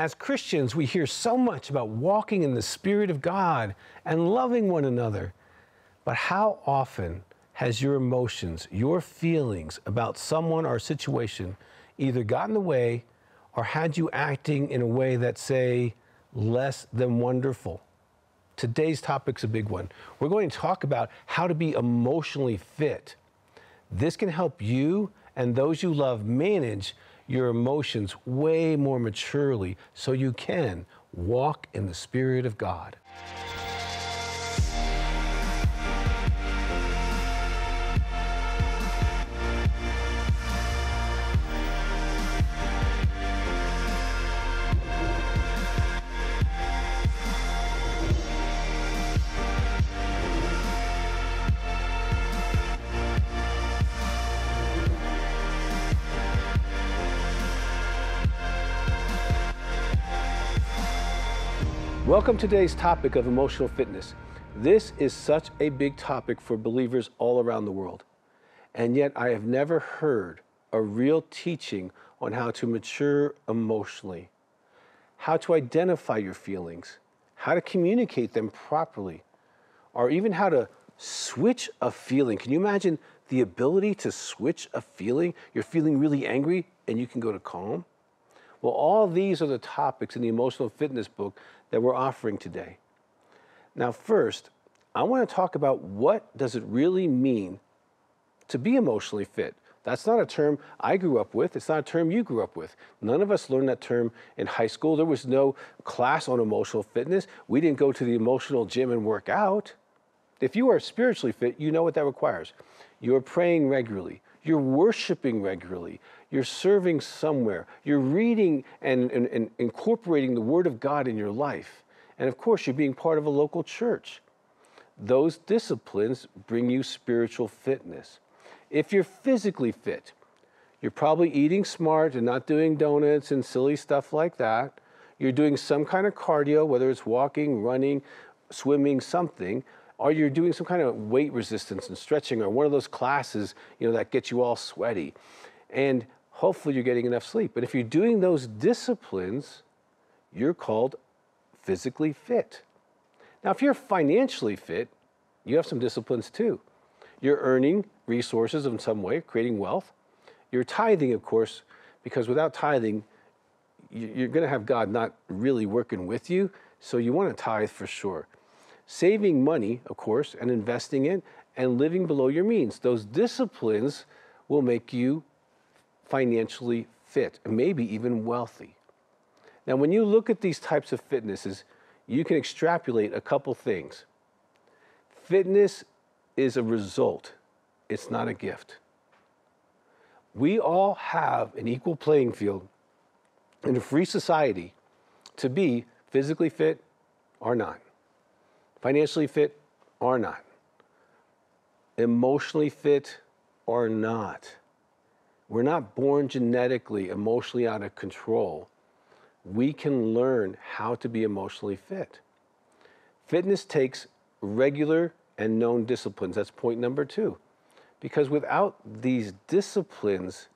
As Christians, we hear so much about walking in the Spirit of God and loving one another. But how often has your emotions, your feelings about someone or situation either gotten in the way or had you acting in a way that's, say, less than wonderful? Today's topic's a big one. We're going to talk about how to be emotionally fit. This can help you and those you love manage your emotions way more maturely so you can walk in the Spirit of God. Welcome to today's topic of emotional fitness. This is such a big topic for believers all around the world. And yet I have never heard a real teaching on how to mature emotionally, how to identify your feelings, how to communicate them properly, or even how to switch a feeling. Can you imagine the ability to switch a feeling? You're feeling really angry and you can go to calm. Well, all these are the topics in the Emotional Fitness book that we're offering today. Now, first, I want to talk about what does it really mean to be emotionally fit. That's not a term I grew up with. It's not a term you grew up with. None of us learned that term in high school. There was no class on emotional fitness. We didn't go to the emotional gym and work out. If you are spiritually fit, you know what that requires. You're praying regularly. You're worshiping regularly. You're serving somewhere. You're reading and incorporating the Word of God in your life. And of course, you're being part of a local church. Those disciplines bring you spiritual fitness. If you're physically fit, you're probably eating smart and not doing donuts and silly stuff like that. You're doing some kind of cardio, whether it's walking, running, swimming, something, or you're doing some kind of weight resistance and stretching or one of those classes, that gets you all sweaty. And hopefully you're getting enough sleep. But if you're doing those disciplines, you're called physically fit. Now, if you're financially fit, you have some disciplines too. You're earning resources in some way, creating wealth. You're tithing, of course, because without tithing, you're going to have God not really working with you. So you want to tithe for sure. Saving money, of course, and investing it, and living below your means. Those disciplines will make you financially fit, and maybe even wealthy. Now, when you look at these types of fitnesses, you can extrapolate a couple things. Fitness is a result. It's not a gift. We all have an equal playing field in a free society to be physically fit or not, financially fit or not, emotionally fit or not. We're not born genetically, emotionally out of control. We can learn how to be emotionally fit. Fitness takes regular and known disciplines. That's point number two. Because without these disciplines,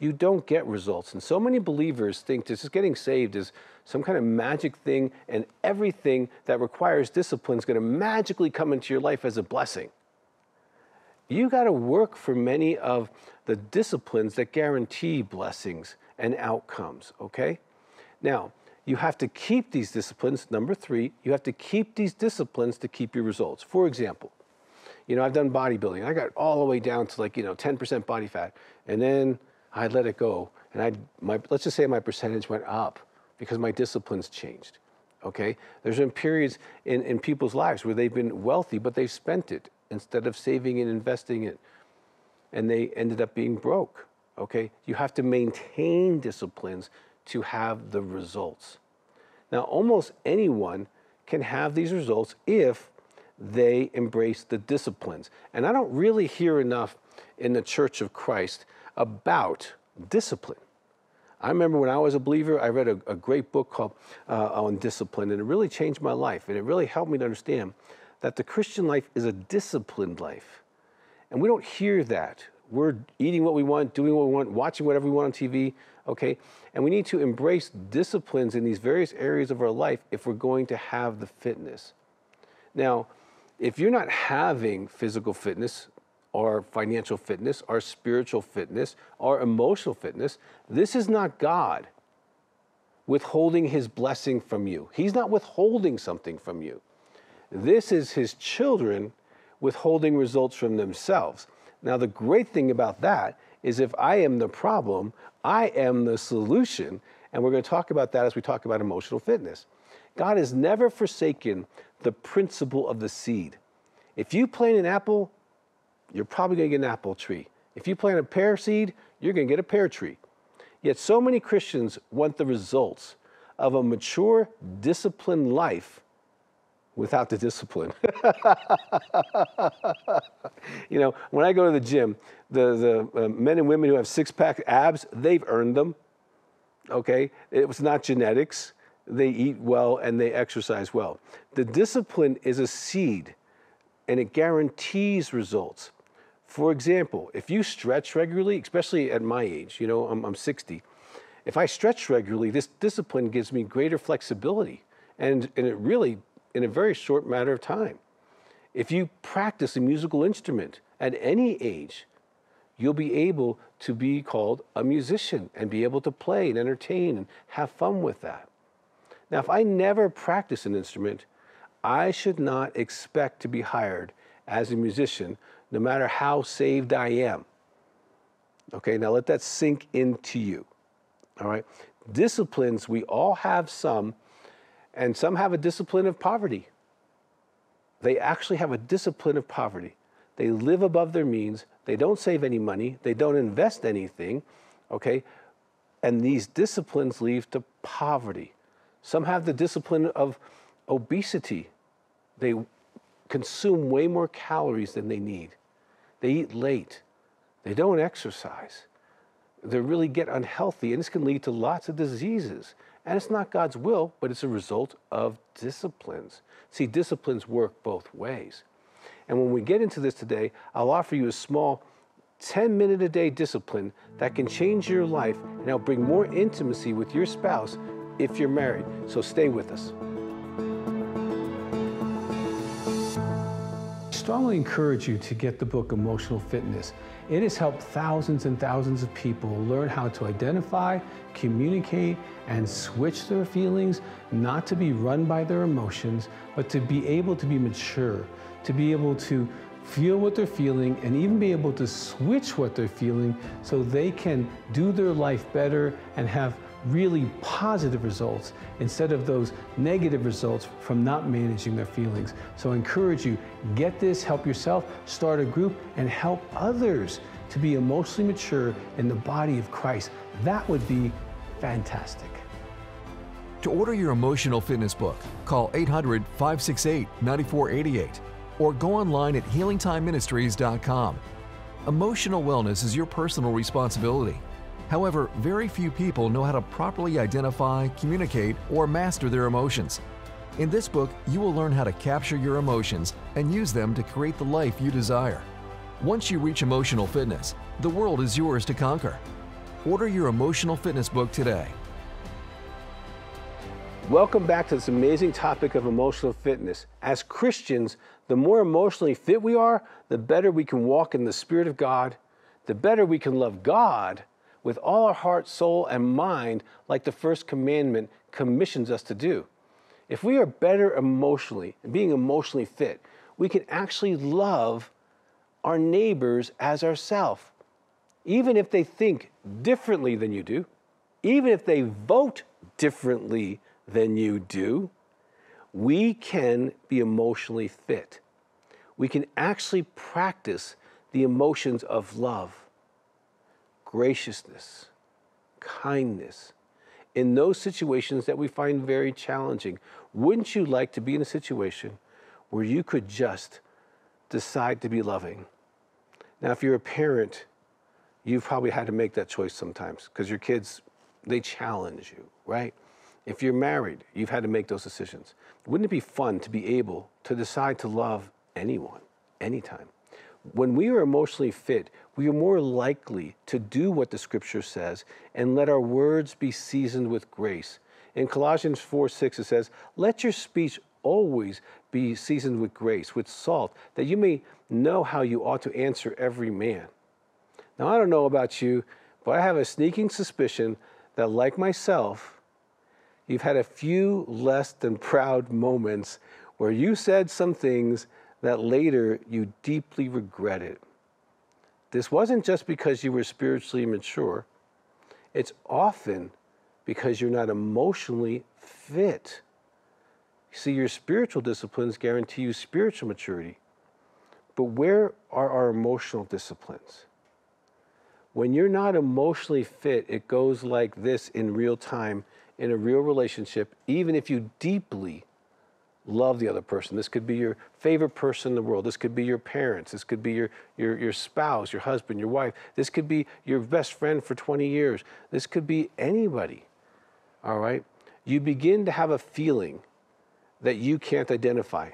you don't get results. And so many believers think this is getting saved is some kind of magic thing, and everything that requires discipline is going to magically come into your life as a blessing. You got to work for many of the disciplines that guarantee blessings and outcomes, okay? Now, you have to keep these disciplines. Number three, you have to keep these disciplines to keep your results. For example, I've done bodybuilding. I got all the way down to 10% body fat, and then I let it go. And let's just say my percentage went up because my disciplines changed, okay? There's been periods in people's lives where they've been wealthy, but they've spent it instead of saving and investing it, and they ended up being broke, okay? You have to maintain disciplines to have the results. Now, almost anyone can have these results if they embrace the disciplines. And I don't really hear enough in the Church of Christ about discipline. I remember when I was a believer, I read a great book called on discipline, and it really changed my life, and it really helped me to understand that the Christian life is a disciplined life. And we don't hear that. We're eating what we want, doing what we want, watching whatever we want on TV, okay? And we need to embrace disciplines in these various areas of our life if we're going to have the fitness. Now, if you're not having physical fitness, or financial fitness, or spiritual fitness, or emotional fitness, this is not God withholding his blessing from you. He's not withholding something from you. This is his children withholding results from themselves. Now, the great thing about that is if I am the problem, I am the solution. And we're going to talk about that as we talk about emotional fitness. God has never forsaken the principle of the seed. If you plant an apple, you're probably going to get an apple tree. If you plant a pear seed, you're going to get a pear tree. Yet so many Christians want the results of a mature, disciplined life without the discipline. You know, when I go to the gym, the men and women who have six-pack abs, they've earned them, okay? It was not genetics. They eat well and they exercise well. The discipline is a seed, and it guarantees results. For example, if you stretch regularly, especially at my age, you know, I'm 60. If I stretch regularly, this discipline gives me greater flexibility, and it really, in a very short matter of time. If you practice a musical instrument at any age, you'll be able to be called a musician and be able to play and entertain and have fun with that. Now, if I never practice an instrument, I should not expect to be hired as a musician, no matter how saved I am. Okay, now let that sink into you, all right? Disciplines, we all have some, and some have a discipline of poverty. They actually have a discipline of poverty. They live above their means. They don't save any money. They don't invest anything, okay? And these disciplines lead to poverty. Some have the discipline of obesity. They consume way more calories than they need. They eat late. They don't exercise. They really get unhealthy, and this can lead to lots of diseases. And it's not God's will, but it's a result of disciplines. See, disciplines work both ways. And when we get into this today, I'll offer you a small 10-minute-a-day discipline that can change your life and help bring more intimacy with your spouse if you're married. So stay with us. I strongly encourage you to get the book Emotional Fitness. It has helped thousands and thousands of people learn how to identify, communicate, and switch their feelings, not to be run by their emotions, but to be able to be mature, to be able to feel what they're feeling, and even be able to switch what they're feeling so they can do their life better and have really positive results instead of those negative results from not managing their feelings. So I encourage you, get this, help yourself, start a group, and help others to be emotionally mature in the body of Christ. That would be fantastic. To order your Emotional Fitness book, call 800-568-9488 or go online at healingtimeministries.com. Emotional wellness is your personal responsibility. However, very few people know how to properly identify, communicate, or master their emotions. In this book, you will learn how to capture your emotions and use them to create the life you desire. Once you reach emotional fitness, the world is yours to conquer. Order your Emotional Fitness book today. Welcome back to this amazing topic of emotional fitness. As Christians, the more emotionally fit we are, the better we can walk in the Spirit of God, the better we can love God with all our heart, soul, and mind, like the first commandment commissions us to do. If we are better emotionally, being emotionally fit, we can actually love our neighbors as ourselves. Even if they think differently than you do, even if they vote differently than you do, we can be emotionally fit. We can actually practice the emotions of love, graciousness, kindness, in those situations that we find very challenging. Wouldn't you like to be in a situation where you could just decide to be loving? Now, if you're a parent, you've probably had to make that choice sometimes because your kids, they challenge you, right? If you're married, you've had to make those decisions. Wouldn't it be fun to be able to decide to love anyone, anytime? When we are emotionally fit, we are more likely to do what the scripture says and let our words be seasoned with grace. In Colossians 4, 6, it says, let your speech always be seasoned with grace, with salt, that you may know how you ought to answer every man. Now, I don't know about you, but I have a sneaking suspicion that, like myself, you've had a few less than proud moments where you said some things that later you deeply regretted. This wasn't just because you were spiritually immature. It's often because you're not emotionally fit. See, your spiritual disciplines guarantee you spiritual maturity. But where are our emotional disciplines? When you're not emotionally fit, it goes like this in real time, in a real relationship, even if you deeply love the other person. This could be your favorite person in the world. This could be your parents. This could be your spouse, your husband, your wife. This could be your best friend for 20 years. This could be anybody, all right? You begin to have a feeling that you can't identify.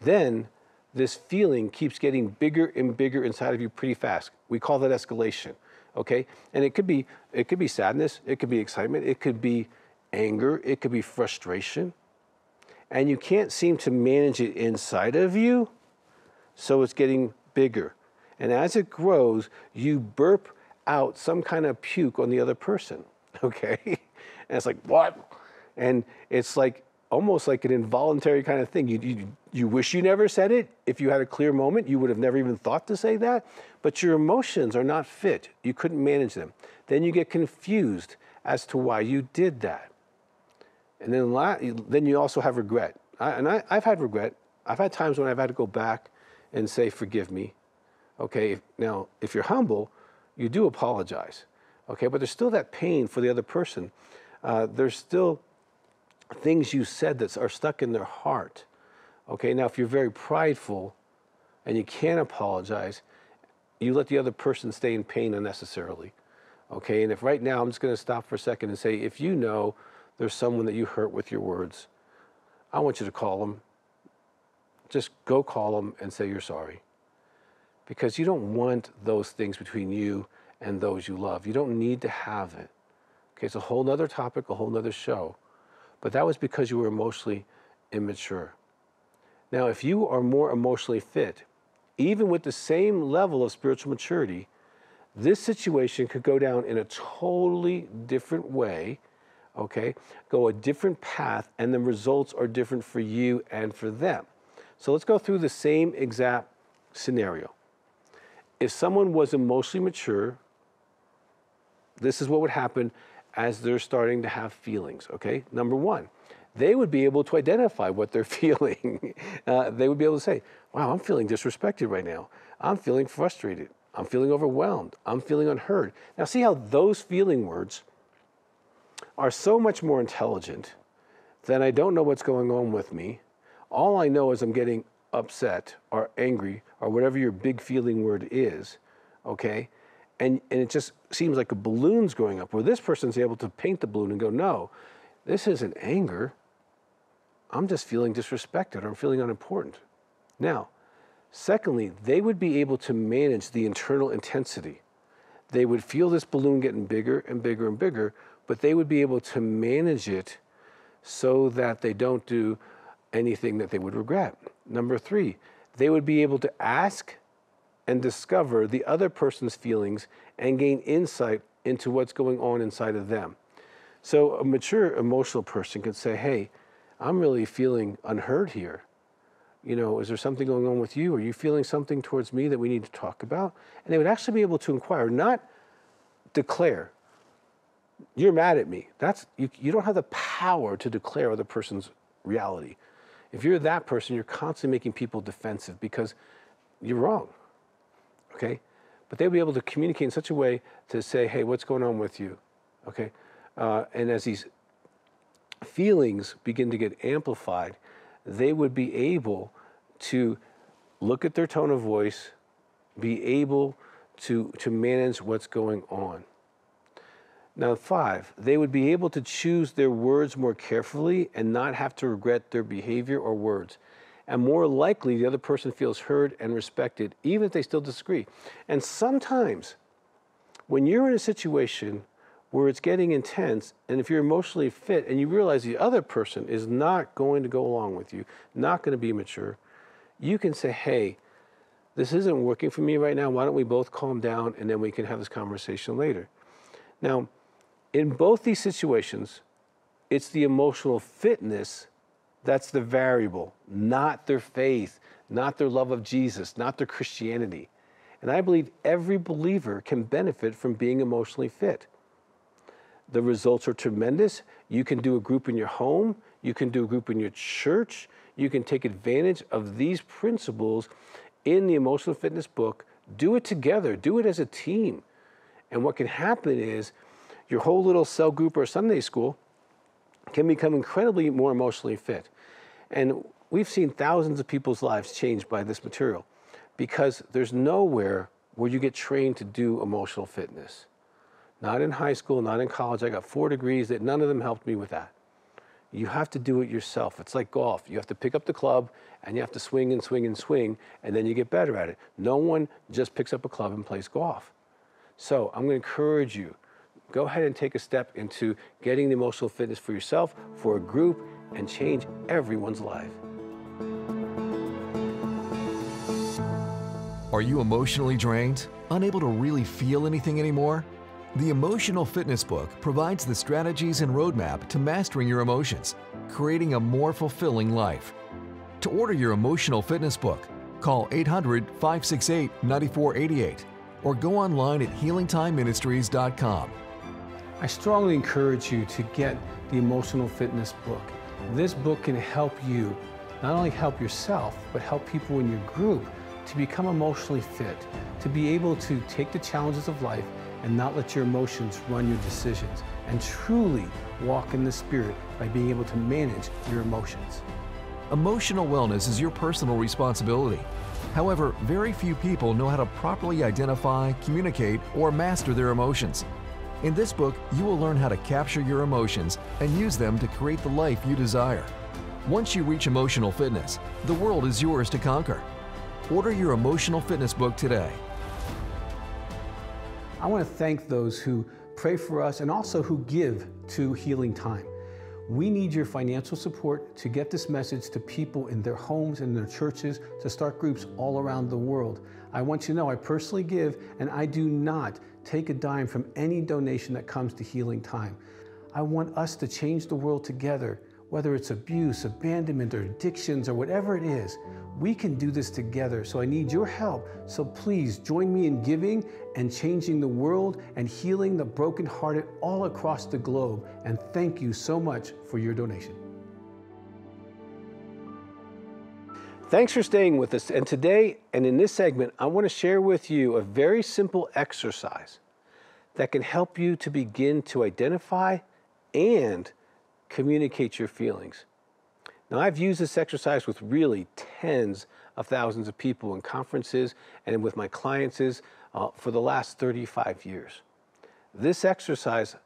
Then this feeling keeps getting bigger and bigger inside of you pretty fast. We call that escalation, okay? And it could be sadness, it could be excitement, it could be anger, it could be frustration. And you can't seem to manage it inside of you, so it's getting bigger. And as it grows, you burp out some kind of puke on the other person, okay? And it's like, what? And it's like, almost like an involuntary kind of thing. You wish you never said it. If you had a clear moment, you would have never even thought to say that, but your emotions are not fit. You couldn't manage them. Then you get confused as to why you did that. And then you also have regret. I've had regret. I've had times when I've had to go back and say, forgive me. Okay, now, if you're humble, you do apologize. Okay, but there's still that pain for the other person. There's still things you said that are stuck in their heart. Okay, now if you're very prideful and you can't apologize, you let the other person stay in pain unnecessarily. Okay, and if right now, I'm just gonna stop for a second and say, if you know there's someone that you hurt with your words, I want you to call them. Just go call them and say you're sorry. Because you don't want those things between you and those you love. You don't need to have it. Okay, it's a whole nother topic, a whole nother show. But that was because you were emotionally immature. Now, if you are more emotionally fit, even with the same level of spiritual maturity, this situation could go down in a totally different way, okay? Go a different path, and the results are different for you and for them. So let's go through the same exact scenario. If someone was emotionally mature, this is what would happen as they're starting to have feelings, okay? Number one, they would be able to identify what they're feeling. They would be able to say, wow, I'm feeling disrespected right now. I'm feeling frustrated. I'm feeling overwhelmed. I'm feeling unheard. Now see how those feeling words are so much more intelligent than I don't know what's going on with me. All I know is I'm getting upset or angry or whatever your big feeling word is, okay? And it just seems like a balloon's going up, where this person's able to paint the balloon and go, no, this isn't anger. I'm just feeling disrespected, or I'm feeling unimportant. Now, secondly, they would be able to manage the internal intensity. They would feel this balloon getting bigger and bigger and bigger, but they would be able to manage it so that they don't do anything that they would regret. Number three, they would be able to ask and discover the other person's feelings and gain insight into what's going on inside of them. So a mature emotional person can say, hey, I'm really feeling unheard here. You know, is there something going on with you? Are you feeling something towards me that we need to talk about? And they would actually be able to inquire, not declare, you're mad at me. You don't have the power to declare other person's reality. If you're that person, you're constantly making people defensive because you're wrong. Okay, but they'll be able to communicate in such a way to say, hey, what's going on with you, okay? And as these feelings begin to get amplified, they would be able to look at their tone of voice, be able to manage what's going on. Now, five, they would be able to choose their words more carefully and not have to regret their behavior or words. and more likely the other person feels heard and respected, even if they still disagree. And sometimes when you're in a situation where it's getting intense, and if you're emotionally fit and you realize the other person is not going to go along with you, not going to be mature, you can say, hey, this isn't working for me right now. Why don't we both calm down and then we can have this conversation later? Now, in both these situations, it's the emotional fitness that's the variable, not their faith, not their love of Jesus, not their Christianity. And I believe every believer can benefit from being emotionally fit. The results are tremendous. You can do a group in your home. You can do a group in your church. You can take advantage of these principles in the emotional fitness book. Do it together. Do it as a team. And what can happen is your whole little cell group or Sunday school can become incredibly more emotionally fit. And we've seen thousands of people's lives changed by this material because there's nowhere where you get trained to do emotional fitness. Not in high school, not in college. I got 4 degrees that none of them helped me with that. You have to do it yourself. It's like golf. You have to pick up the club and you have to swing and swing and swing, and then you get better at it. No one just picks up a club and plays golf. So I'm going to encourage you, go ahead and take a step into getting the emotional fitness for yourself, for a group, and change everyone's life. Are you emotionally drained? Unable to really feel anything anymore? The Emotional Fitness Book provides the strategies and roadmap to mastering your emotions, creating a more fulfilling life. To order your Emotional Fitness Book, call 800-568-9488 or go online at healingtimeministries.com. I strongly encourage you to get the Emotional Fitness Book. This book can help you not only help yourself, but help people in your group to become emotionally fit, to be able to take the challenges of life and not let your emotions run your decisions, and truly walk in the Spirit by being able to manage your emotions. Emotional wellness is your personal responsibility. However, very few people know how to properly identify, communicate, or master their emotions. In this book, you will learn how to capture your emotions and use them to create the life you desire. Once you reach emotional fitness, the world is yours to conquer. Order your Emotional Fitness Book today. I want to thank those who pray for us and also who give to Healing Time. We need your financial support to get this message to people in their homes and their churches, to start groups all around the world. I want you to know I personally give, and I do not take a dime from any donation that comes to Healing Time. I want us to change the world together, whether it's abuse, abandonment, or addictions, or whatever it is. We can do this together, so I need your help. So please join me in giving and changing the world and healing the brokenhearted all across the globe. And thank you so much for your donation. Thanks for staying with us. And today, and in this segment, I want to share with you a very simple exercise that can help you to begin to identify and communicate your feelings. Now, I've used this exercise with really tens of thousands of people in conferences and with my clients for the last 35 years. This exercise,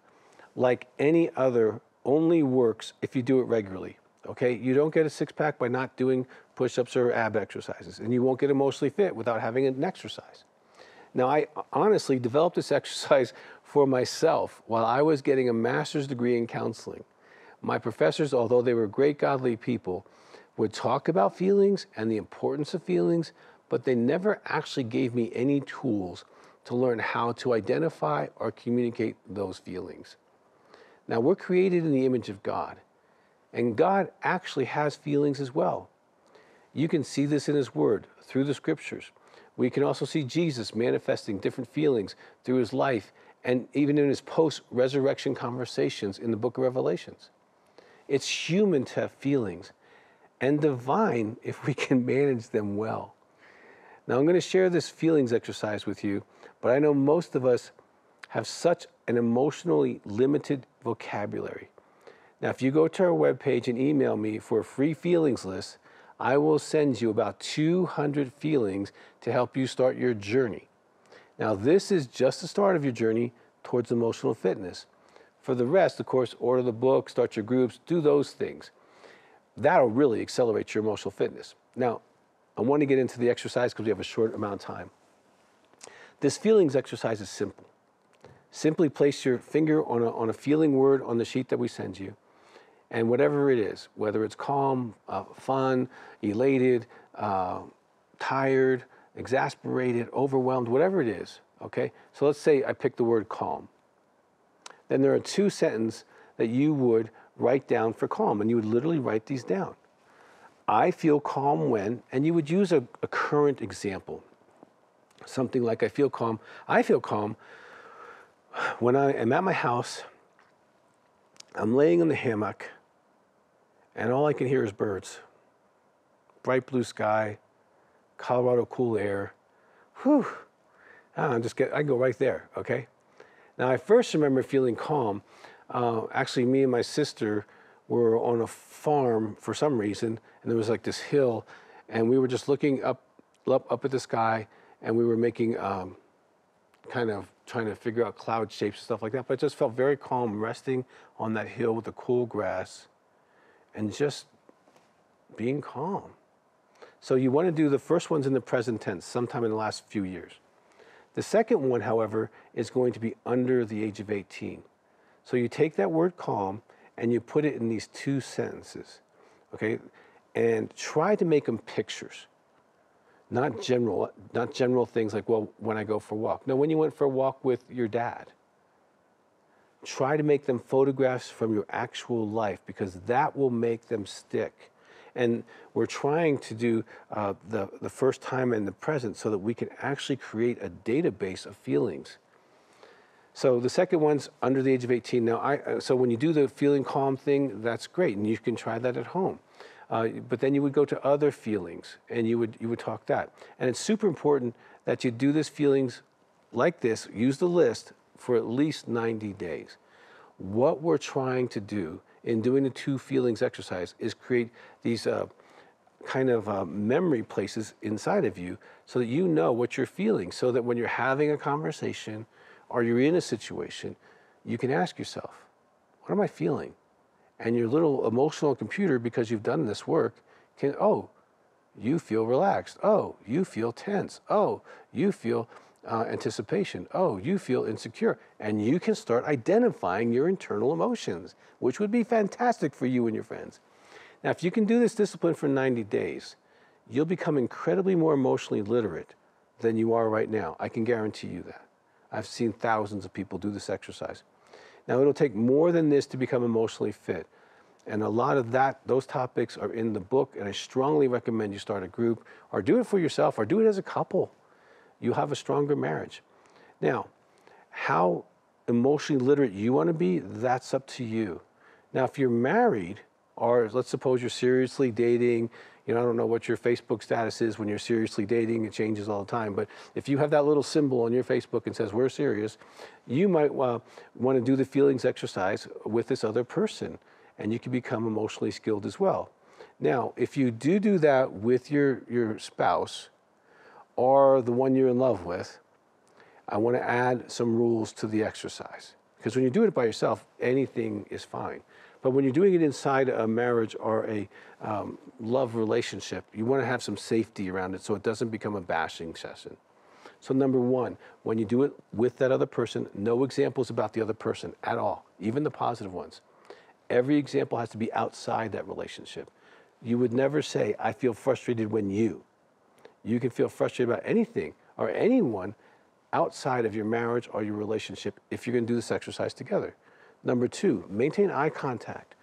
like any other, only works if you do it regularly, okay? You don't get a six-pack by not doing push-ups or ab exercises, and you won't get emotionally fit without having an exercise. Now, I honestly developed this exercise for myself while I was getting a master's degree in counseling. My professors, although they were great godly people, would talk about feelings and the importance of feelings, but they never actually gave me any tools to learn how to identify or communicate those feelings. Now, we're created in the image of God, and God actually has feelings as well. You can see this in His Word, through the Scriptures. We can also see Jesus manifesting different feelings through His life, and even in His post-resurrection conversations in the book of Revelations. It's human to have feelings, and divine if we can manage them well. Now, I'm going to share this feelings exercise with you, but I know most of us have such an emotionally limited vocabulary. Now, if you go to our webpage and email me for a free feelings list, I will send you about 200 feelings to help you start your journey. Now, this is just the start of your journey towards emotional fitness. For the rest, of course, order the book, start your groups, do those things. That'll really accelerate your emotional fitness. Now, I want to get into the exercise because we have a short amount of time. This feelings exercise is simple. Simply place your finger on a feeling word on the sheet that we send you. And whatever it is, whether it's calm, fun, elated, tired, exasperated, overwhelmed, whatever it is, okay? So let's say I pick the word calm. Then there are two sentences that you would write down for calm, and you would literally write these down. I feel calm when, and you would use a current example. Something like I feel calm when I am at my house, I'm laying in the hammock, and all I can hear is birds. Bright blue sky, Colorado cool air. Whew. I go right there, okay? Now, I first remember feeling calm. Actually, me and my sister were on a farm for some reason, and there was like this hill, and we were just looking up at the sky, and we were making kind of trying to figure out cloud shapes and stuff like that, but I just felt very calm resting on that hill with the cool grass and just being calm. So you want to do the first one's in the present tense, sometime in the last few years. The second one, however, is going to be under the age of 18. So you take that word calm and you put it in these two sentences, okay? And try to make them pictures. Not general things like, well, when I go for a walk. No, when you went for a walk with your dad. Try to make them photographs from your actual life, because that will make them stick. And we're trying to do the first time and the present so that we can actually create a database of feelings. So the second one's under the age of 18. Now, so when you do the feeling calm thing, that's great, and you can try that at home. But then you would go to other feelings, and you would talk that. And it's super important that you do this feelings like this, use the list for at least 90 days. What we're trying to do in doing the two feelings exercise is create these memory places inside of you so that you know what you're feeling, so that when you're having a conversation or you're in a situation, you can ask yourself, what am I feeling? And your little emotional computer, because you've done this work, can, oh, you feel relaxed. Oh, you feel tense. Oh, you feel anticipation. Oh, you feel insecure. And you can start identifying your internal emotions, which would be fantastic for you and your friends. Now, if you can do this discipline for 90 days, you'll become incredibly more emotionally literate than you are right now. I can guarantee you that. I've seen thousands of people do this exercise. Now, it'll take more than this to become emotionally fit. And a lot of those topics are in the book, and I strongly recommend you start a group, or do it for yourself, or do it as a couple. You'll have a stronger marriage. Now, how emotionally literate you want to be, that's up to you. Now, if you're married, or let's suppose you're seriously dating, I don't know what your Facebook status is when you're seriously dating, it changes all the time, but if you have that little symbol on your Facebook and says, we're serious, you might want to do the feelings exercise with this other person, and you can become emotionally skilled as well. Now, if you do that with your spouse or the one you're in love with, I want to add some rules to the exercise. Because when you do it by yourself, anything is fine. But when you're doing it inside a marriage or a love relationship, you want to have some safety around it so it doesn't become a bashing session. So number one, when you do it with that other person, no examples about the other person at all, even the positive ones. Every example has to be outside that relationship. You would never say, I feel frustrated when you. You can feel frustrated about anything or anyone outside of your marriage or your relationship if you're going to do this exercise together. Number two, maintain eye contact.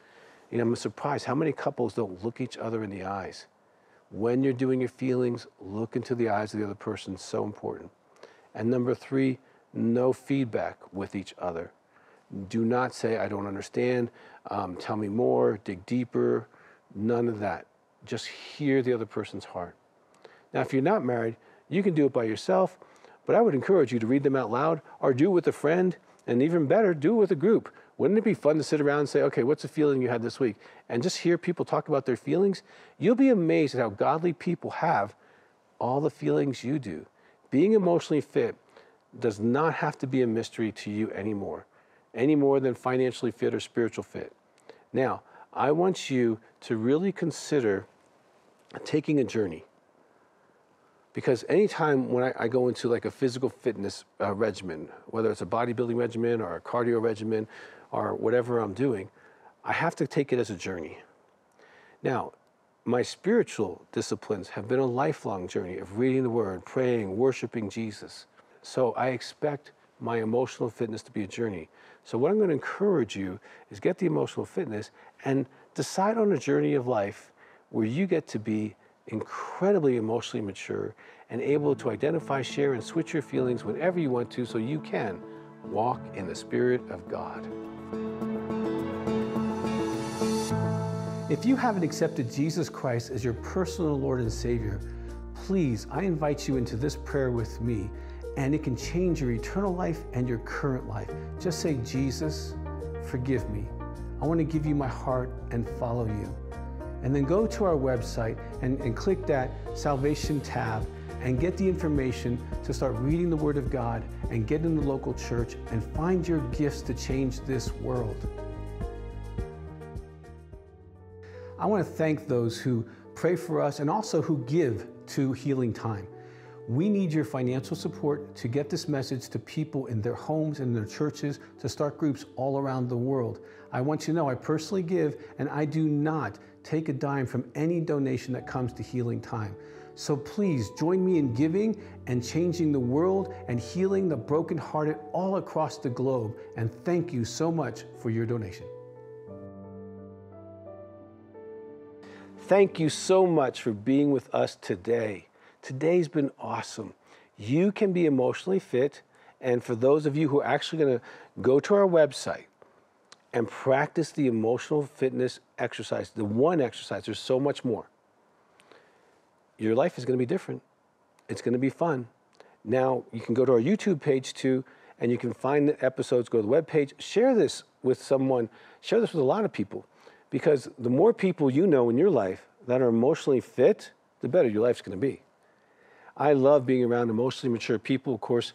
I'm surprised how many couples don't look each other in the eyes. When you're doing your feelings, look into the eyes of the other person, so important. And number three, no feedback with each other. Do not say, I don't understand, tell me more, dig deeper, none of that. Just hear the other person's heart. Now, if you're not married, you can do it by yourself, but I would encourage you to read them out loud or do it with a friend, and even better, do it with a group. Wouldn't it be fun to sit around and say, okay, what's the feeling you had this week? And just hear people talk about their feelings. You'll be amazed at how godly people have all the feelings you do. Being emotionally fit does not have to be a mystery to you anymore, any more than financially fit or spiritual fit. Now, I want you to really consider taking a journey. Because anytime when I go into like a physical fitness regimen, whether it's a bodybuilding regimen or a cardio regimen or whatever I'm doing, I have to take it as a journey. Now, my spiritual disciplines have been a lifelong journey of reading the Word, praying, worshiping Jesus. So I expect my emotional fitness to be a journey. So what I'm going to encourage you is get the emotional fitness and decide on a journey of life where you get to be incredibly emotionally mature and able to identify, share, and switch your feelings whenever you want to, so you can walk in the Spirit of God. If you haven't accepted Jesus Christ as your personal Lord and Savior, please, I invite you into this prayer with me, and it can change your eternal life and your current life. Just say, Jesus, forgive me. I want to give you my heart and follow you. And then go to our website and click that Salvation tab and get the information to start reading the Word of God and get in the local church and find your gifts to change this world. I want to thank those who pray for us and also who give to Healing Time. We need your financial support to get this message to people in their homes and their churches, to start groups all around the world. I want you to know I personally give, and I do not take a dime from any donation that comes to Healing Time. So please join me in giving and changing the world and healing the brokenhearted all across the globe. And thank you so much for your donation. Thank you so much for being with us today. Today's been awesome. You can be emotionally fit, and for those of you who are actually going to go to our website and practice the emotional fitness exercise, the one exercise, there's so much more, your life is going to be different. It's going to be fun. Now, you can go to our YouTube page too, and you can find the episodes, go to the webpage, share this with someone, share this with a lot of people. Because the more people you know in your life that are emotionally fit, the better your life's going to be. I love being around emotionally mature people. Of course,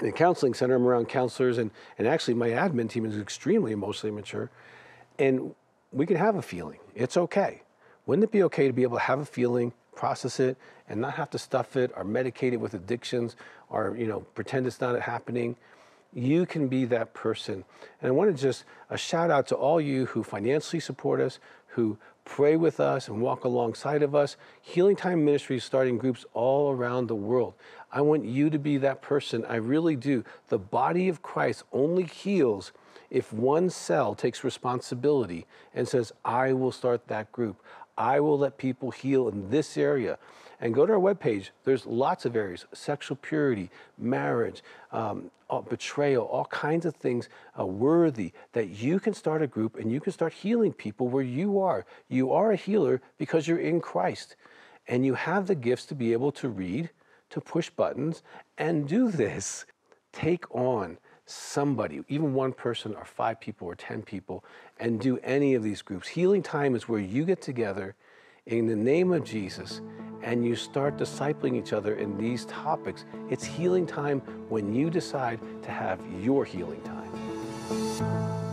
in the counseling center, I'm around counselors, and actually my admin team is extremely emotionally mature. And we can have a feeling. It's okay. Wouldn't it be okay to be able to have a feeling, process it, and not have to stuff it or medicate it with addictions or, you know, pretend it's not happening? You can be that person. And I want to just a shout out to all you who financially support us, who pray with us and walk alongside of us. Healing Time Ministries starting groups all around the world. I want you to be that person. I really do. The body of Christ only heals if one cell takes responsibility and says, I will start that group. I will let people heal in this area. And go to our webpage. There's lots of areas: sexual purity, marriage, betrayal, all kinds of things worthy, that you can start a group and you can start healing people where you are. You are a healer because you're in Christ. And you have the gifts to be able to read, to push buttons, and do this. Take on somebody, even one person or 5 people or 10 people, and do any of these groups. Healing Time is where you get together in the name of Jesus and you start discipling each other in these topics. It's Healing Time when you decide to have your healing time.